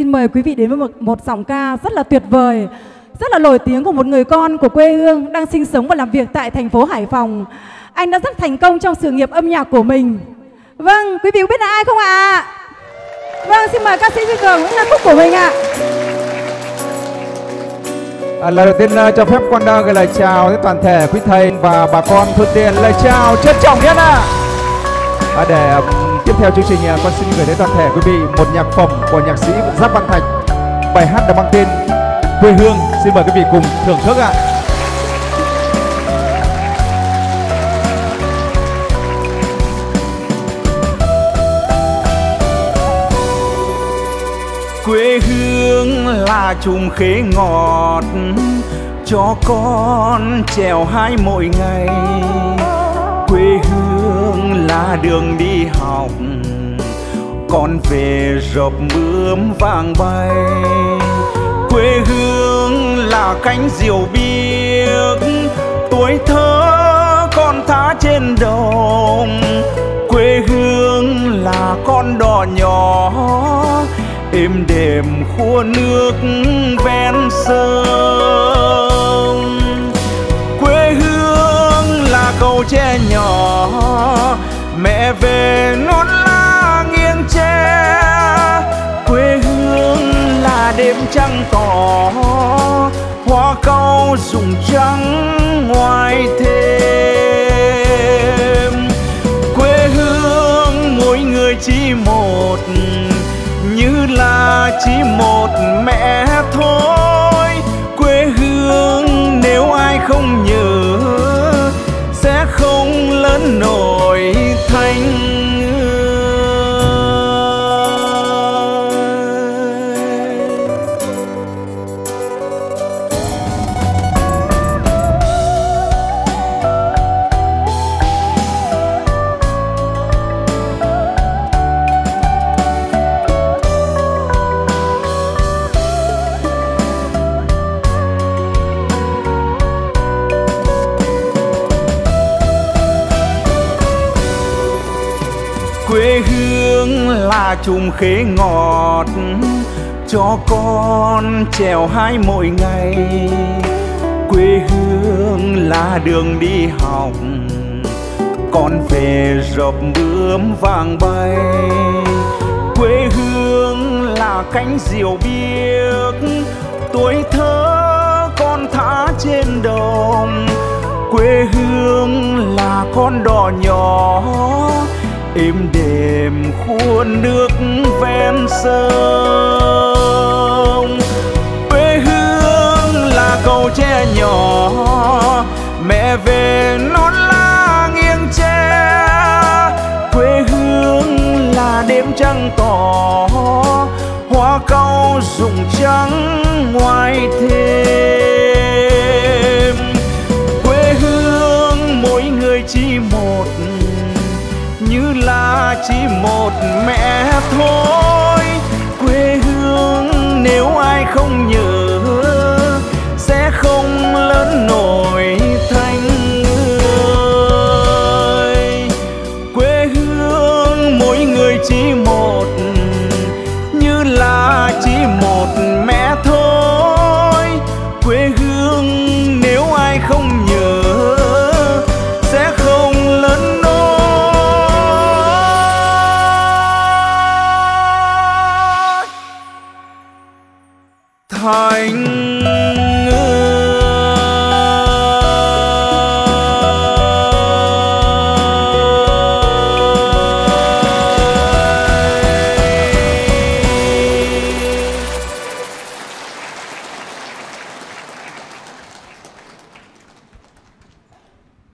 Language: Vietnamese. Xin mời quý vị đến với một giọng ca rất là tuyệt vời, rất là nổi tiếng của một người con của quê hương đang sinh sống và làm việc tại thành phố Hải Phòng. Anh đã rất thành công trong sự nghiệp âm nhạc của mình. Vâng, quý vị có biết là ai không ạ? Vâng, xin mời ca sĩ Duy Phường những ca khúc của mình ạ. Lời đầu tiên cho phép con gửi lời chào đến toàn thể quý thầy và bà con Thuận Tiên, lời chào trân trọng nhất ạ. Để tiếp theo chương trình, con xin gửi đến toàn thể quý vị một nhạc phẩm của nhạc sĩ Giáp Văn Thạch, bài hát đã mang tên Quê Hương. Xin mời quý vị cùng thưởng thức ạ. Quê hương là chùm khế ngọt cho con trèo hái mỗi ngày. Quê hương là đường đi học con về rộp bướm vàng bay. Quê hương là cánh diều biếc tuổi thơ con thả trên đồng. Quê hương là con đò nhỏ êm đềm khua nước ven sông. Quê hương là cầu tre nhỏ mẹ về non lá nghiêng tre. Quê hương là đêm trăng tỏ hoa cau rụng trắng ngoài thềm. Quê hương mỗi người chỉ một, như là chỉ một mẹ thôi. Quê hương nếu ai không nhớ sẽ không lớn nổi thành người. Quê hương là chùm khế ngọt cho con trèo hái mỗi ngày. Quê hương là đường đi học con về rộp bướm vàng bay. Quê hương là cánh diều biếc tuổi thơ con thả trên đồng. Quê hương là con đò nhỏ êm đềm khua nước ven sông. Quê hương là cầu tre nhỏ mẹ về non lá nghiêng tre. Quê hương là đêm trăng tỏ hoa cau rụng trắng ngoài thềm. Quê hương mỗi người chỉ một, như là chỉ một mẹ thôi. Quê hương nếu ai không nhớ sẽ không lớn nổi thành người. Quê hương mỗi người chỉ một, như là chỉ một mẹ thôi. Quê hương nếu ai không nhớ sẽ không lớn. Hãy